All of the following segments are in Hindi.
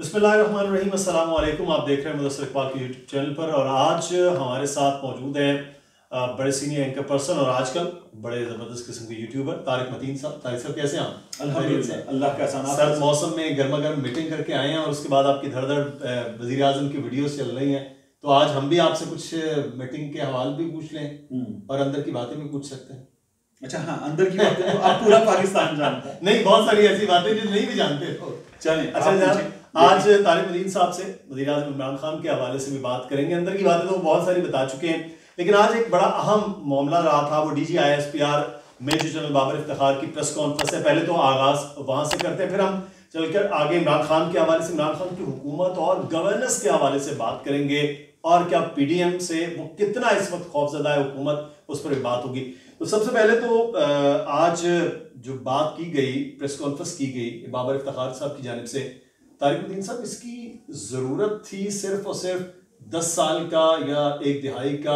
बिस्मिल्लाहिर्रहमानिर्रहीम, अस्सलाम वालेकुम। आप देख रहे हैं मुदस्सर इक़बाल के यूट्यूब चैनल पर और आज हमारे साथ मौजूद हैं बड़े सीनियर एंकर पर्सन और आजकल बड़े ज़बरदस्त किस्म के यूट्यूबर तारिक मतीन साहब। तारिक साहब कैसे हैं आप? अल्हम्दुलिल्लाह, अल्लाह का एहसान। सर मौसम में गर्मा गर्म मीटिंग करके आए हैं और उसके बाद आपकी धड़ धड़ वज़ीर आज़म की वीडियोज़ चल रही हैं, तो आज हम भी आपसे कुछ मीटिंग के हवाले भी पूछ लें और अंदर की बातें भी पूछ सकते हैं। अच्छा हाँ, अंदर की बातें तो आप पूरा पाकिस्तान जानता है। नहीं, बहुत सारी ऐसी बातें जो नहीं भी जानते। चलें, अच्छा आज तारिक मतीन साहब से वज़ीर आज़म इमरान खान के हवाले से भी बात करेंगे। अंदर की बातें तो बहुत सारी बता चुके हैं, लेकिन आज एक बड़ा अहम मामला रहा था, वो DGISPR में जो जनरल बाबर इफ्तार की प्रेस कॉन्फ्रेंस है। पहले तो आगाज वहाँ से करते हैं, फिर हम चलकर आगे इमरान खान के हवाले से, इमरान खान की हुकूमत और गवर्नेंस के हवाले से बात करेंगे और क्या PDM से वो कितना इस वक्त खौफजदा है हुकूमत, उस पर भी बात होगी। तो सबसे पहले तो आज जो बात की गई, प्रेस कॉन्फ्रेंस की गई बाबर इफ्तार साहब की जानिब से, तारिक मतीन साहब इसकी ज़रूरत थी सिर्फ और सिर्फ 10 साल का या एक दिहाई का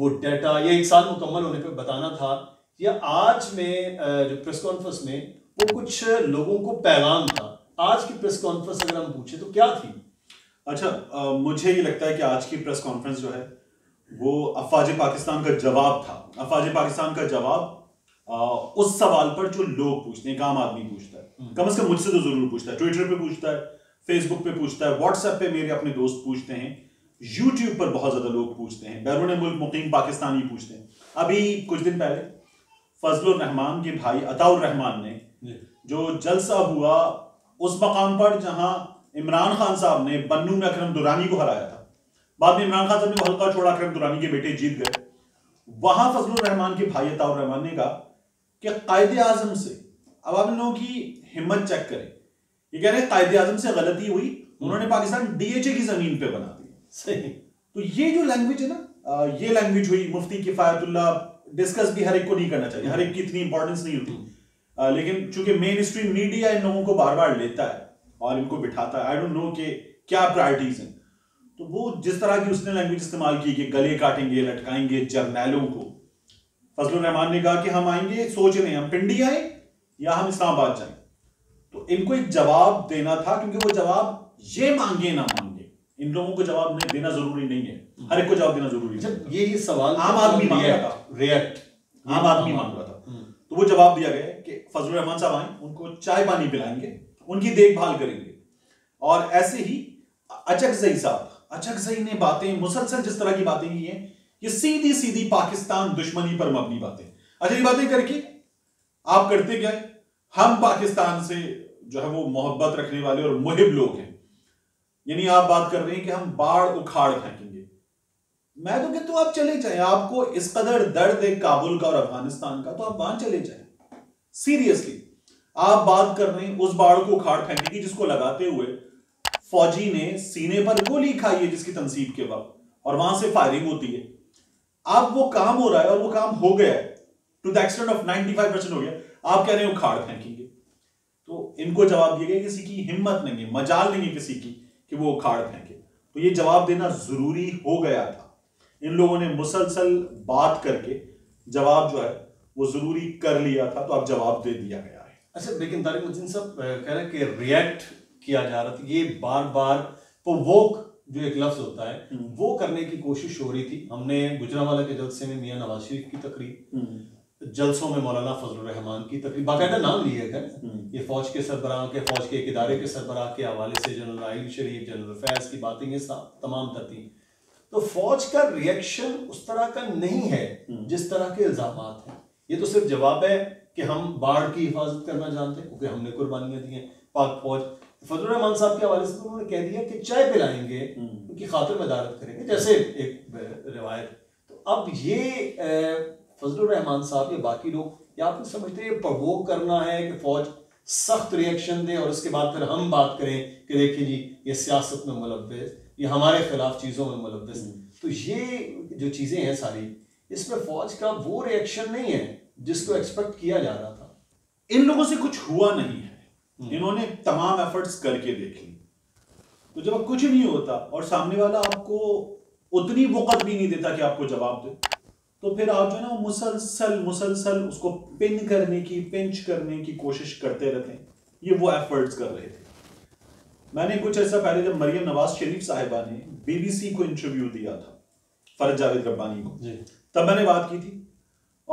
वो डाटा या एक साल मुकम्मल होने पर बताना था, या आज में जो प्रेस कॉन्फ्रेंस में वो कुछ लोगों को पैगाम था? आज की प्रेस कॉन्फ्रेंस अगर हम पूछे तो क्या थी? अच्छा, मुझे ये लगता है कि आज की प्रेस कॉन्फ्रेंस जो है वो अफवाज पाकिस्तान का जवाब था। अफवाज पाकिस्तान का जवाब उस सवाल पर जो लोग पूछते हैं, आम आदमी पूछता है, कम से कम मुझसे तो जरूर पूछता है, ट्विटर पे पूछता है, फेसबुक पे पूछता है, व्हाट्सएप पे मेरे अपने दोस्त पूछते हैं, यूट्यूब पर बहुत ज्यादा लोग पूछते हैं, बैरून मुल्क मुकीम पाकिस्तानी पूछते हैं। अभी कुछ दिन पहले फज़लुर रहमान के भाई अताउर रहमान ने जो जलसा हुआ उस मकाम पर जहां इमरान खान साहब ने बन्नू में अखरम दुरानी को हराया था, बाद में इमरान खान साहब ने हल्का छोड़ा, अखरम दुरानी के बेटे जीत गए, वहां फज़लुर रहमान के भाई अताउर रहमान ने कहा कि कायदे आजम से, अब आप इन लोगों की हिम्मत चेक करें, ये कह रहे हैं कायदे आजम से गलती हुई, उन्होंने पाकिस्तान DHA की जमीन पे बना दी। सही, तो ये जो लैंग्वेज है ना, ये लैंग्वेज हुई। मुफ्ती कफायतुल्ला डिस्कस भी हर एक को नहीं करना चाहिए, हर एक की इतनी इंपॉर्टेंस नहीं होती, लेकिन चूंकि मेन स्ट्रीम मीडिया इन लोगों को बार बार लेता है और इनको बिठाता है, आई डोंट नो कि क्या प्रायोरिटीज हैं, तो वो जिस तरह की उसने लैंग्वेज इस्तेमाल की कि गले काटेंगे, लटकाएंगे जर्नैलों को, फजलुर रहमान ने कहा कि हम आएंगे, सोच रहे हैं हम पिंडी आए या हम इस्लामाबाद जाएं, तो इनको एक जवाब देना था, क्योंकि वो जवाब ये मांगे ना मांगे, इन लोगों को जवाब देना जरूरी नहीं है, हर एक को जवाब देना जरूरी नहीं। ये सवाल आम आदमी मांग रहा था, रिएक्ट आम आदमी मांग रहा था, तो वो जवाब दिया गया कि फजलुर रहमान साहब आए, उनको चाय पानी पिलाएंगे, उनकी देखभाल करेंगे। और ऐसे ही अचकज़ई साहब, अचकज़ई ने बातें मुसलसल जिस तरह की बातें की हैं, ये सीधी सीधी पाकिस्तान दुश्मनी पर मबनी बातें। अच्छा, ये बातें करके आप करते गए, हम पाकिस्तान से जो है वो मोहब्बत रखने वाले और मुहिब लोग हैं, यानी आप बात कर रहे हैं कि हम बाढ़ उखाड़ फेंकेंगे। मैं तो कहता हूं आप चले जाए, आपको इस कदर दर्द है काबुल का और अफगानिस्तान का, तो आप वहां चले जाए। सीरियसली आप बात कर रहे हैं उस बाढ़ को उखाड़ फेंकने की जिसको लगाते हुए फौजी ने सीने पर गोली खाई है, जिसकी तनसीब के वक्त और वहां से फायरिंग होती है। आप वो काम हो रहा है और वो काम हो गया है टू द एक्सटेंट ऑफ 95% हो गया, आप कह रहे हैं उखाड़ फेंकेंगे। तो इनको जवाब दिया गया, किसी की हिम्मत नहीं है, मजाल नहीं है किसी की कि वो उखाड़ फेंके, तो ये जवाब देना जरूरी हो गया था। इन लोगों ने मुसलसल बात करके जवाब जो है वो जरूरी कर लिया था, तो अब जवाब दे दिया गया। अच्छा, लेकिन तारिक मतीन साहब कह रहे हैं कि रिएक्ट किया जा रहा था, ये बार बार प्रोवोक जो एक लफ्ज होता है वो करने की कोशिश हो रही थी। हमने गुजरांवाला के जलसे में मियां नवाज शरीफ की तकरीर, जलसों में मौलाना फजलुर रहमान की तकरीर, बाकायदा नाम लिया गया, ये फौज के सरबराह के, फौज के एक इदारे के सरबराह के हवाले से जनरल शरीफ, जनरल फैज़ की बातें, ये तमाम करती। तो फौज का रिएक्शन उस तरह का नहीं है जिस तरह के इल्जाम हैं। ये तो सिर्फ जवाब है कि हम बाढ़ की हिफाजत करना जानते हैं क्योंकि हमने कुर्बानियां दी हैं पाक फौज। फजलुर रहमान साहब के हवाले से तो उन्होंने कह दिया कि चाय पिलाएंगे, उनकी खातिर मदारत करेंगे, जैसे एक रिवायत। तो अब ये फजलुर रहमान साहब या बाकी लोग, या आप लोग समझते हैं प्रवोक करना है कि फौज सख्त रिएक्शन दे और उसके बाद फिर हम बात करें कि देखिए जी ये सियासत में मुलव्विस, ये हमारे खिलाफ चीज़ों में मुलव्विस, तो ये जो चीज़ें हैं सारी, इसमें फौज का वो रिएक्शन नहीं है जिसको एक्सपेक्ट किया जा रहा था। इन लोगों से कुछ हुआ नहीं है, इन्होंने तमाम एफर्ट्स करके देखे, तो जब कुछ नहीं होता और सामने वाला आपको उतनी वक्त भी नहीं देता कि आपको जवाब दे, तो फिर आप जो है ना मुसलसल उसको पिन करने की, पिंच करने की कोशिश करते रहते हैं। ये वो एफर्ट्स कर रहे थे। मैंने कुछ ऐसा पहले जब मरियम नवाज शरीफ साहिबा ने बीबीसी को इंटरव्यू दिया था फरज जावेद रब्बानी को जी, तब मैंने बात की थी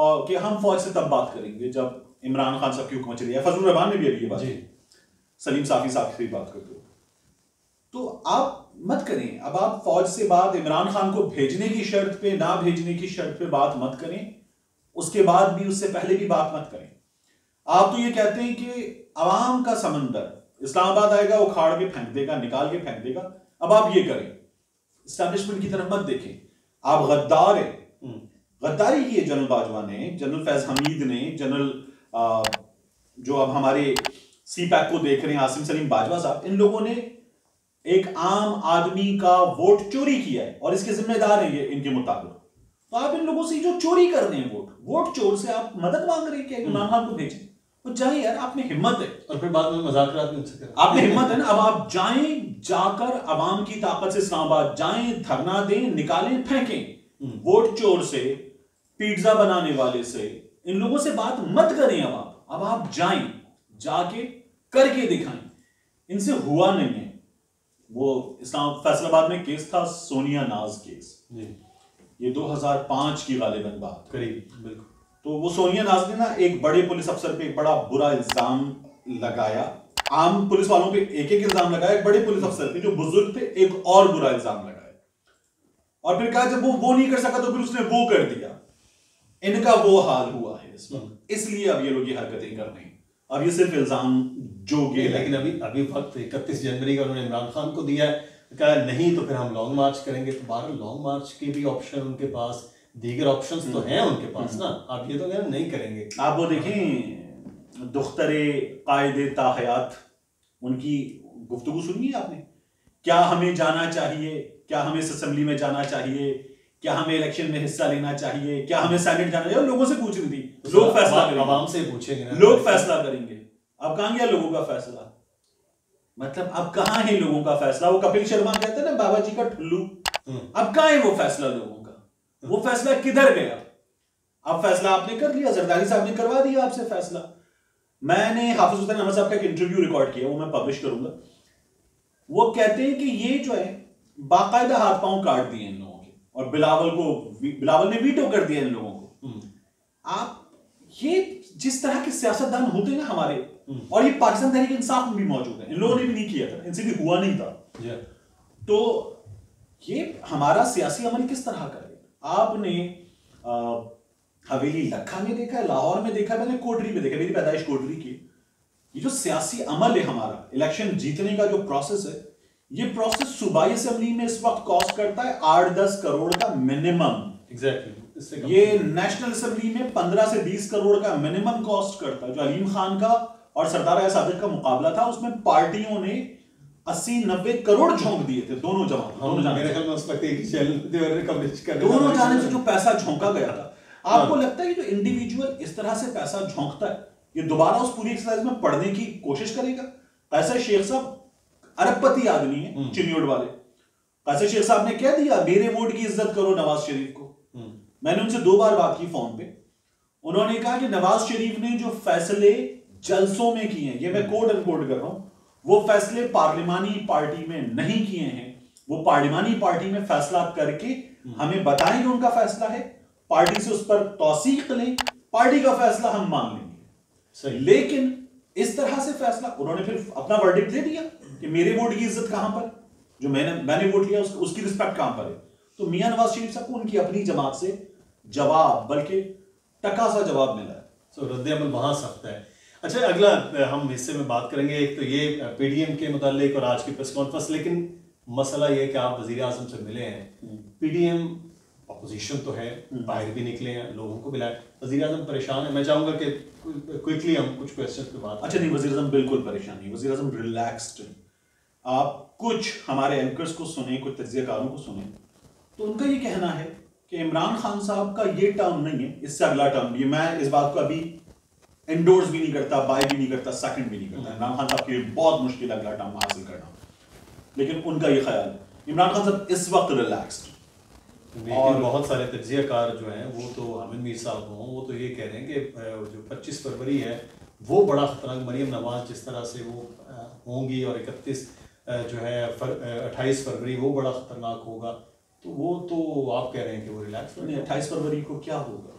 और कि हम फौज से तब बात करेंगे जब इमरान खान साहब की हुकूमत चली है। फज़लुर रहमान ने भी अभी ये बात की, सलीम साफी साहब से बात करते हो तो आप मत करें, अब आप फौज से बात इमरान खान को भेजने की शर्त पे, ना भेजने की शर्त पे बात मत करें, उसके बाद भी उससे पहले भी बात मत करें। आप तो ये कहते हैं कि अवाम का समंदर इस्लामाबाद आएगा, उखाड़ के फेंक देगा, निकाल के फेंक देगा। अब आप ये करें, इस्टेब्लिशमेंट की तरफ मत देखें, आप गद्दार हैं। गद्दारी ये जनरल बाजवा ने, जनरल फैज़ हामिद ने, जनरल जो अब हमारे सी पैक को देख रहे हैं आसिम सलीम बाजवा साहब, इन लोगों ने एक आम आदमी का वोट चोरी किया है और इसके जिम्मेदार हैं ये इनके मुताबिक। तो आप इन लोगों से जो चोरी कर रहे हैं वोट चोर से आप मदद मांग रहे हैं कि इमरान खान को भेजें। तो जाए यार, आप में हिम्मत है। और फिर बाद में मजाक कर, आप में हिम्मत है ना। अब आप जाएं, जाकर आवाम की ताकत से इस्लामाबाद जाएं, धरना दें, निकालें, फेंकें। वोट चोर से, पिज्जा बनाने वाले से, इन लोगों से बात मत करें। अब आप जाएं, जाके करके दिखाएं। इनसे हुआ नहीं है। वो फैसलाबाद में केस था सोनिया नाज केस, ये 2005 की गालिबन बात करीब बिल्कुल। तो वो सोनिया नाज ने ना एक बड़े पुलिस अफसर पे एक बड़ा बुरा इल्जाम लगाया, आम पुलिस वालों पे एक इल्जाम लगाया, एक बड़े पुलिस अफसर पे जो बुजुर्ग थे एक और बुरा इल्जाम लगाया। और फिर कहा जब वो नहीं कर सका तो फिर उसने वो कर दिया। इनका वो हाल हुआ है इस वक्त, इसलिए अब ये लोग ये हरकतें कर रहे हैं। अब ये सिर्फ इल्जाम जोगे, लेकिन अभी वक्त 31 जनवरी का उन्होंने इमरान खान को दिया है। कहा नहीं तो फिर हम लॉन्ग मार्च करेंगे। तो बारह लॉन्ग मार्च के भी ऑप्शन उनके पास, दीगर ऑप्शंस तो हैं उनके पास ना। आप ये तो कह नहीं करेंगे। आप वो देखें दुख्तरे कायदे ताहयात, उनकी गुफ्तगू सुनिए आपने। क्या हमें जाना चाहिए, क्या हमें इस असम्बली में जाना चाहिए, क्या हमें इलेक्शन में हिस्सा लेना चाहिए, क्या हमें सेनेट जाना चाहिए, लोगों से पूछ रही थी। लोग फैसला करेंगे, आवाम से पूछेंगे, लोग फैसला करेंगे। अब कहां गया लोगों का फैसला? मतलब अब कहां है लोगों का फैसला? वो कपिल शर्मा कहते हैं ना, बाबा जी का ठुल्लू। अब कहां है वो फैसला लोगों का? वो फैसला किधर गया? अब फैसला आपने कर लिया, जरदारी साहब ने करवा दिया आपसे फैसला। मैंने हाफिजुद्दीन साहब का एक इंटरव्यू रिकॉर्ड किया, वो मैं पब्लिश करूंगा। वो कहते हैं कि ये जो है बाकायदा हाथ पांव काट दिए इन लोगों के, और बिलावल ने वीटो कर दिया इन लोगों को। आप ये जिस तरह के सियासतदान होते हैं ना हमारे, और ये पाकिस्तान तहरीक इंसाफ में भी मौजूद है, इन लोगों ने भी नहीं किया था, इनसे भी हुआ नहीं था। तो ये हमारा सियासी अमल किस तरह करेगा? आपने हवेली लखा में देखा है, लाहौर में देखा है, मैंने कोटरी में देखा, मेरी पैदाइश कोटरी की। ये जो सियासी अमल है हमारा, इलेक्शन जीतने का जो प्रोसेस है, ये प्रोसेस सूबाई असम्बली में इस वक्त कॉस्ट करता है 8-10 करोड़ का मिनिमम। एग्जैक्टली ये नेशनल असम्बली में 15 से 20 करोड़ का मिनिमम कॉस्ट करता है। जो अलीम खान का और सरदार सादिक का मुकाबला था, उसमें पार्टियों ने 80-90 करोड़ झोंक दिए थे दोनों दोनों जानब से जो पैसा झोंका गया था। आपको लगता है कि जो इंडिविजुअल इस तरह से पैसा झोंकता है, ये दोबारा उस पूरी एक्सरसाइज में पढ़ने की कोशिश करेगा? कैसर शेख साहब अरबपति आदमी है, चिन्योड़ वाले। कैसर शेख साहब ने कह दिया मेरे वोट की इज्जत करो नवाज शरीफ को। मैंने उनसे 2 बार बात की फोन पे। उन्होंने कहा कि नवाज शरीफ ने जो फैसले जलसों में किए हैं, ये मैं कोट अनकोट कर रहा हूं, वो फैसले पार्लिमानी पार्टी में नहीं किए हैं। वो पार्लिमानी पार्टी में फैसला करके हमें बताएं कि उनका फैसला है, पार्टी से उस पर तौसीक लें, पार्टी का फैसला हम मान लेंगे। लेकिन इस तरह से फैसला, उन्होंने फिर अपना वर्डिक्ट दे दिया कि मेरे वोट की इज्जत कहां पर, जो मैंने वोट लिया उसकी रिस्पेक्ट कहां पर है। तो मियां नवाज शरीफ साहब को उनकी अपनी जमात से जवाब, बल्कि टका सा जवाब मिला है। रद्द-ए-अमल वहां सकता है। अच्छा, अगला हम हिस्से में बात करेंगे। एक तो ये पीडीएम के मुतालिक और आज की प्रेस कॉन्फ्रेंस, लेकिन मसला ये कि आप वजीर आजम से मिले हैं। पीडीएम अपोजिशन तो है, बाहर भी निकले हैं, लोगों को मिला है, वजीर आजम परेशान है। मैं चाहूंगा कि क्विकली हम कुछ क्वेश्चन पे बात। अच्छा नहीं, वजीर आजम बिल्कुल परेशान नहीं, वजीर आजम रिलैक्स्ड। आप कुछ हमारे एंकर्स को सुने, कुछ तजज़ियाकारों को सुने, तो उनका ये कहना है कि इमरान खान साहब का ये टर्म नहीं है, इससे अगला टर्म भी। मैं इस बात को अभी एंडोर्स भी नहीं करता, बाय भी नहीं करता, सेकंड भी नहीं करता। इमरान खान साहब के लिए बहुत मुश्किल अगला टर्म हासिल करना, लेकिन उनका ये ख्याल है। इमरान खान साहब इस वक्त रिलैक्स्ड, और बहुत सारे तजज़ियाकार जो हैं, वो तो हामिद मीर साहब हों, वो तो ये कह रहे हैं कि जो 25 फरवरी है वो बड़ा खतरनाक, मरियम नवाज जिस तरह से वो होंगी और 31 जो है 28 फरवरी वो बड़ा ख़तरनाक होगा, तो वो तो आप कह रहे हैं कि वो रिलैक्स नहीं। 28 फरवरी को क्या होगा?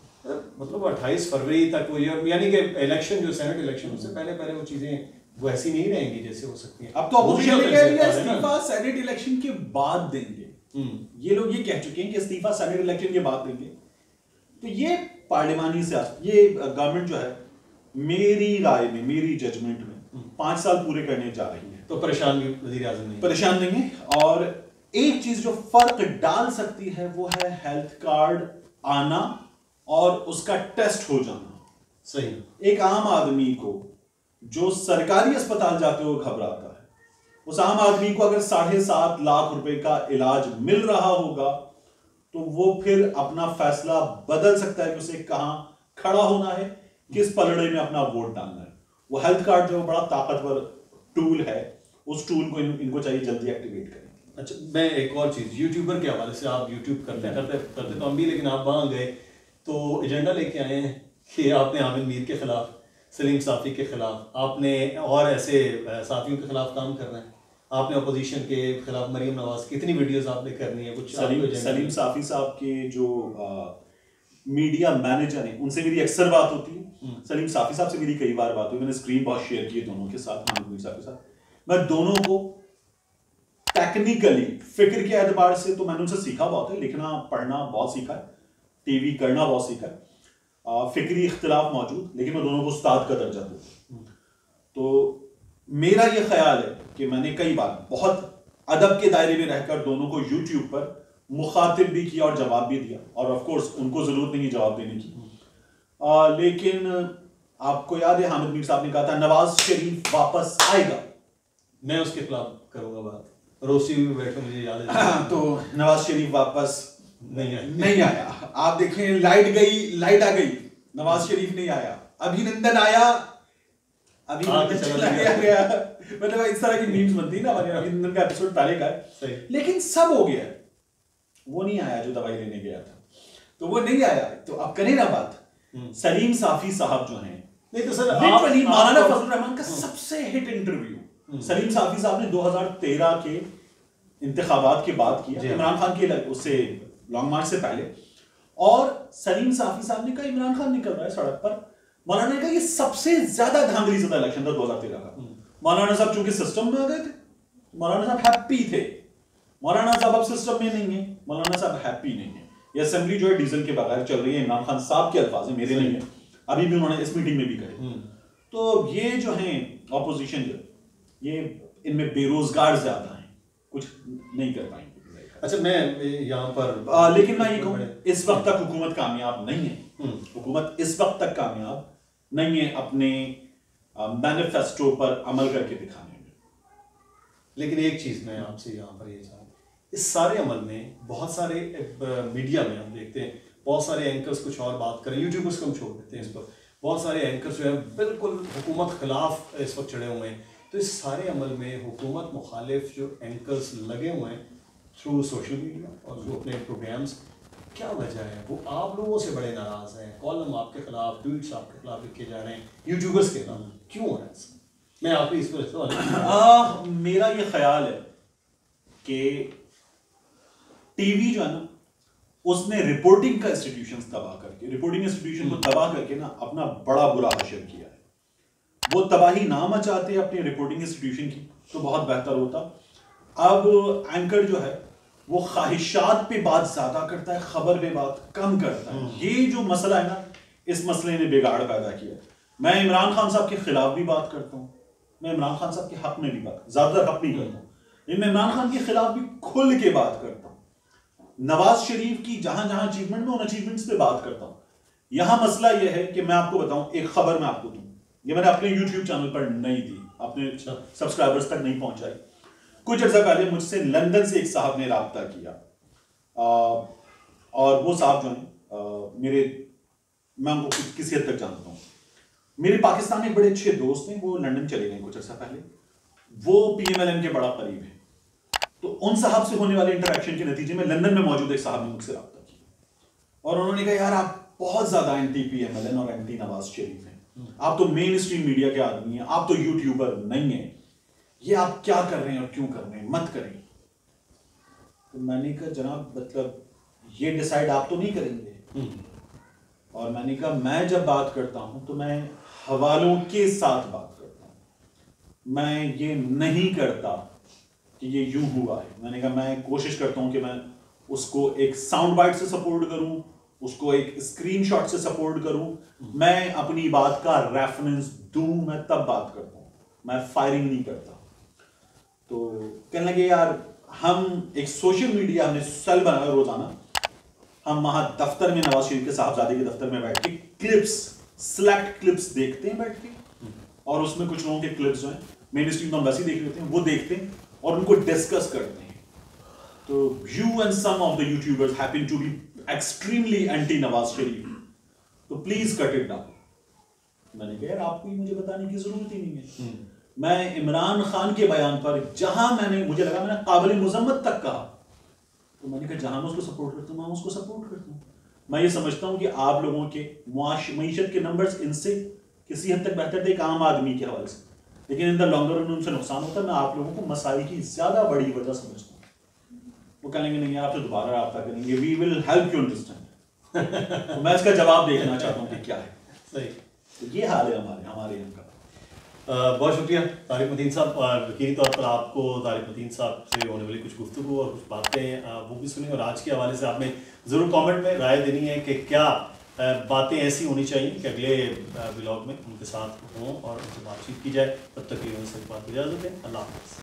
मतलब 28 फरवरी तक वो यानी कि इलेक्शन जो सेनेट इलेक्शन उससे पहले पहले वो चीज़ें वो ऐसी नहीं रहेंगी जैसे हो सकती हैं। अब तो इस्तीफा सेनेट इलेक्शन के बाद देंगे, ये लोग ये कह चुके हैं कि इस्तीफा सेनेट इलेक्शन के बाद देंगे। तो ये पार्लिमानी से ये गवर्नमेंट जो है मेरी राय में, मेरी जजमेंट में 5 साल पूरे करने जा रही है, तो परेशान भी वज़ीर आज़म नहीं, परेशान नहीं है। और एक चीज जो फर्क डाल सकती है वो है हेल्थ कार्ड आना और उसका टेस्ट हो जाना। सही, एक आम आदमी को जो सरकारी अस्पताल जाते हुए घबराता है, उस आम आदमी को अगर 7.5 लाख रुपए का इलाज मिल रहा होगा तो वो फिर अपना फैसला बदल सकता है कि उसे कहाँ खड़ा होना है, किस पलड़े में अपना वोट डालना है। वो हेल्थ कार्ड जो बड़ा ताकतवर टूल है, उस टूल को इनको चाहिए जल्दी एक्टिवेट करें। अच्छा, मैं एक और चीज़ यूट्यूबर के हवाले से, आप यूट्यूब करते तो हम भी, लेकिन आप वहाँ गए तो एजेंडा लेके आए हैं कि आपने हामिद मीर के खिलाफ, सलीम साफी के खिलाफ, आपने और ऐसे साथियों के खिलाफ काम करना है, आपने अपोजिशन के खिलाफ, मरीम नवाज की इतनी वीडियोस आपने करनी है। कुछ सलीम साफी साहब के जो मीडिया मैनेजर हैं उनसे मेरी अक्सर बात होती है, सलीम साफी साहब से मेरी कई बार बात हुई, मैंने स्क्रीन बहुत शेयर की है दोनों के साथ, हामिद मीर साहब के साथ। मैं दोनों को टेक्निकली फिक्र के एतबार से तो मैंने उनसे सीखा बहुत है, लिखना पढ़ना बहुत सीखा है, टीवी करना बहुत सीखा है, फिक्री इख्तिलाफ मौजूद, लेकिन मैं दोनों को उस्ताद का दर्जा दूँ। तो मेरा ये ख्याल है कि मैंने कई बार बहुत अदब के दायरे में रहकर दोनों को यूट्यूब पर मुखातिब भी किया और जवाब भी दिया, और ऑफ कोर्स उनको ज़रूरत नहीं जवाब देने की। लेकिन आपको याद है हामिद मीर साहब ने कहा था नवाज शरीफ वापस आएगा, मैं उसके खिलाफ करूँगा बात, रोसी भी बैठे मुझे याद है। तो नवाज शरीफ वापस नहीं आया। आप देखें, लाइट आ गई, नवाज शरीफ नहीं आया, अभिनंदन आया, अभी चला गया। मतलब इस तरह की मीम्स बनती है ना, अभिनंदन का एपिसोड पहले का है, लेकिन सब हो गया, वो नहीं आया जो दवाई लेने गया था, तो वो नहीं आया। तो अब करें ना बात, सलीम साफी साहब जो हैं, नहीं तो सर लिटरली मौलाना फज़लुर रहमान का सबसे हिट इंटरव्यू सलीम साफी साहब ने 2013 के इंतखाबात के बाद किया, इमरान खान के उससे लॉन्ग मार्च से पहले, और सलीम साफी साहब ने कहा इमरान खान निकल रहा है सड़क पर। मौलाना ने कहा ये सबसे ज्यादा धांधली ज़दा इलेक्शन था 2013 का। मौलाना साहब चूंकि सिस्टम में आ गए थे, मौलाना साहब हैप्पी थे, मौलाना साहब अब सिस्टम में नहीं है, मौलाना साहब हैप्पी नहीं है, ये असेंबली जो है डीजल के बगैर चल रही है, इमरान खान साहब के अल्फाज है, मेरे नहीं है, अभी भी उन्होंने इस मीटिंग में भी कहे। तो ये जो है ऑपोजिशन, जो ये इनमें बेरोजगार ज्यादा है, कुछ नहीं कर पाएंगे। अच्छा, मैं यहाँ पर लेकिन मैं ये कहूँ, इस वक्त तक हुकूमत कामयाब नहीं है, हुकूमत इस वक्त तक कामयाब नहीं है अपने मैनिफेस्टो पर अमल करके दिखाने में। लेकिन एक चीज़ मैं आपसे यहाँ पर ये चाहूँ, इस सारे अमल में बहुत सारे मीडिया में हम देखते हैं बहुत सारे एंकर्स कुछ और बात करें, यूट्यूबर्स को हम छोड़ देते हैं इस पर, बहुत सारे एंकर्स जो है बिल्कुल हुकूमत खिलाफ इस वक्त चढ़े हुए हैं। तो इस सारे अमल में हुकूमत मुखालिफ जो एंकर्स लगे हुए हैं थ्रू सोशल मीडिया और जो अपने प्रोग्राम्स, क्या वजह है? वो आप लोगों से बड़े नाराज़ हैं, कॉलम आपके खिलाफ, ट्वीट्स आपके खिलाफ लिखे जा रहे हैं यूट्यूबर्स के नाम, क्यों है ऐसा? मैं आप इस पर मेरा ये ख्याल है कि टीवी जो है ना, उसने रिपोर्टिंग का इंस्टीट्यूशन तबाह करके, रिपोर्टिंग इंस्टीट्यूशन को तबाह करके ना अपना बड़ा बुरा हासिल किया है। वो तबाही ना मचाते अपने रिपोर्टिंग इंस्टीट्यूशन की तो बहुत बेहतर होता। अब एंकर जो है वो ख्वाहिशात पे बात ज्यादा करता है, खबर पे बात कम करता है। ये जो मसला है ना, इस मसले ने बिगाड़ पैदा किया। मैं इमरान खान साहब के खिलाफ भी बात करता हूँ, मैं इमरान खान साहब के हक में भी बात, ज्यादातर हक नहीं करता हूँ, लेकिन मैं इमरान खान के खिलाफ भी खुल के बात करता हूँ। नवाज शरीफ की जहां जहां अचीवमेंट में, उन अचीवमेंट्स पे बात करता हूँ। यहाँ मसला यह है कि मैं आपको बताऊँ, एक खबर मैं आपको दूँ, ये मैंने अपने यूट्यूब चैनल पर नहीं दी, अपने सब्सक्राइबर्स तक नहीं पहुंचाई। कुछ अर्सा पहले मुझसे लंदन से एक साहब ने रब्ता किया, और वो साहब जो है मेरे, मैं उनको किसी हद तक जानता हूँ, मेरे पाकिस्तान में बड़े अच्छे दोस्त हैं, वो लंदन चले गए कुछ अर्सा पहले, वो PMLN के बड़ा करीब है। तो उन साहब से होने वाले इंटरेक्शन के नतीजे में लंदन में मौजूद एक साहब ने मुझसे रब्ता किया, और उन्होंने कहा यार आप बहुत ज़्यादा anti PMLN और anti नवाज शरीफ हैं, आप तो मेन स्ट्रीम मीडिया के आदमी हैं, आप तो यूट्यूबर नहीं हैं, ये आप क्या कर रहे हैं और क्यों कर रहे हैं, मत करें। तो मैंने कहा जनाब मतलब ये डिसाइड आप तो नहीं करेंगे, और मैंने कहा मैं जब बात करता हूं तो मैं हवालों के साथ बात करता हूं, मैं ये नहीं करता कि ये यूं हुआ है। मैंने कहा मैं कोशिश करता हूं कि मैं उसको एक साउंड बाइट से सपोर्ट करूं, उसको एक स्क्रीनशॉट से सपोर्ट करूं, मैं अपनी बात का रेफरेंस दूं, मैं तब बात करता हूं, मैं फायरिंग नहीं करता। तो कहने लगे यार हम एक सोशल मीडिया हमने सेल बनाया रोजाना, हम वहां दफ्तर में नवाज शरीफ के साहबजादे के दफ्तर में बैठ के क्लिप्स सिलेक्ट क्लिप्स देखते हैं बैठ के, और उसमें कुछ लोगों के क्लिप्स जो हैं मेन स्ट्रीम तो हम वैसे देख लेते हैं, वो देखते हैं और उनको डिस्कस करते हैं। तो you and some of the YouTubers happen to be extremely anti Nawaz Sharif, तो प्लीज कट इट डाउन। मैंने कहा यार आपको मुझे बताने की जरूरत ही नहीं है। मैं इमरान खान के बयान पर जहां मुझे लगा मैंने काबिल मुजम्मत तक कहा, तो मैंने कहा जहां मैं उसको सपोर्ट करता हूं मैं उसको सपोर्ट करता हूं। मैं ये समझता हूं कि आप लोगों के मीशत के नंबर्स इनसे किसी हद तक बेहतर थे एक आम आदमी के हवाले से, लेकिन इन द लॉन्गर रन उनसे नुकसान होता है। मैं आप लोगों को मसाइल की ज्यादा बड़ी वजह समझता हूँ। वो कहेंगे नहीं यार आपसे दोबारा रब्ता करेंगे, we will help you understand. मैं इसका जवाब देखना चाहता हूँ कि क्या है सही। तो ये हाल है हमारे यहाँ का। बहुत शुक्रिया तारिक मतीन साहब, और यकीनी तौर पर आपको तारिक मतीन साहब से होने वाली कुछ गुफ्तगू और कुछ बातें वो भी सुनी, और आज के हवाले से आपने ज़रूर कमेंट में राय देनी है कि क्या बातें ऐसी होनी चाहिए कि अगले ब्लॉग में उनके साथ हों और उनसे बातचीत की जाए। तब तक के लिए उनसे बात इजाज़त है, अल्लाह हाफ़िज़।